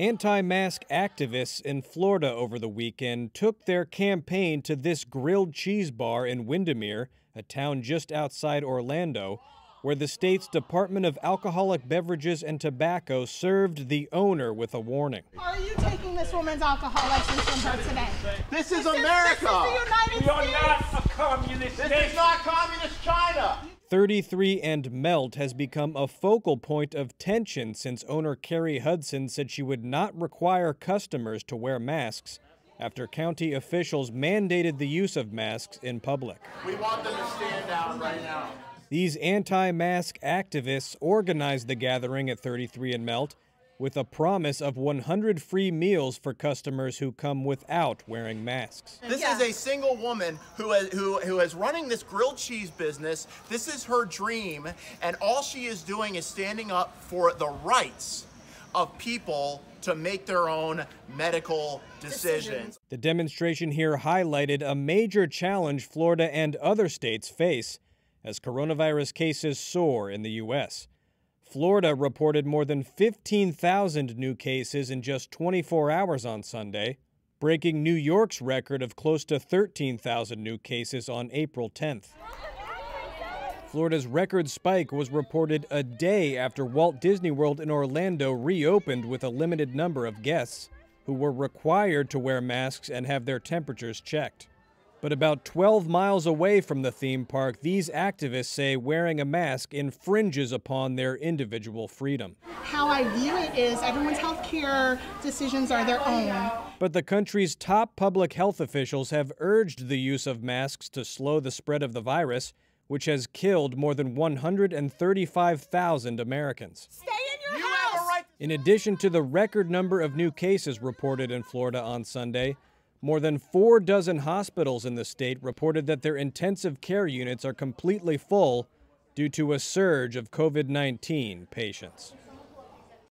Anti-mask activists in Florida over the weekend took their campaign to this grilled cheese bar in Windermere, a town just outside Orlando, where the state's Department of Alcoholic Beverages and Tobacco served the owner with a warning. Are you taking this woman's alcoholic symptoms today? This is America! This is the United States! You're not a communist state! This is not communist China! 33 and Melt has become a focal point of tension since owner Carrie Hudson said she would not require customers to wear masks after county officials mandated the use of masks in public. We want them to stand out right now. These anti-mask activists organized the gathering at 33 and Melt with a promise of 100 free meals for customers who come without wearing masks. This is a single woman who is running this grilled cheese business. This is her dream, and all she is doing is standing up for the rights of people to make their own medical decisions. The demonstration here highlighted a major challenge Florida and other states face as coronavirus cases soar in the U.S. Florida reported more than 15,000 new cases in just 24 hours on Sunday, breaking New York's record of close to 13,000 new cases on April 10th. Florida's record spike was reported a day after Walt Disney World in Orlando reopened with a limited number of guests who were required to wear masks and have their temperatures checked. But about 12 miles away from the theme park, these activists say wearing a mask infringes upon their individual freedom. How I view it is everyone's health care decisions are their own. But the country's top public health officials have urged the use of masks to slow the spread of the virus, which has killed more than 135,000 Americans. Stay in your house! In addition to the record number of new cases reported in Florida on Sunday, more than 4 dozen hospitals in the state reported that their intensive care units are completely full due to a surge of COVID-19 patients.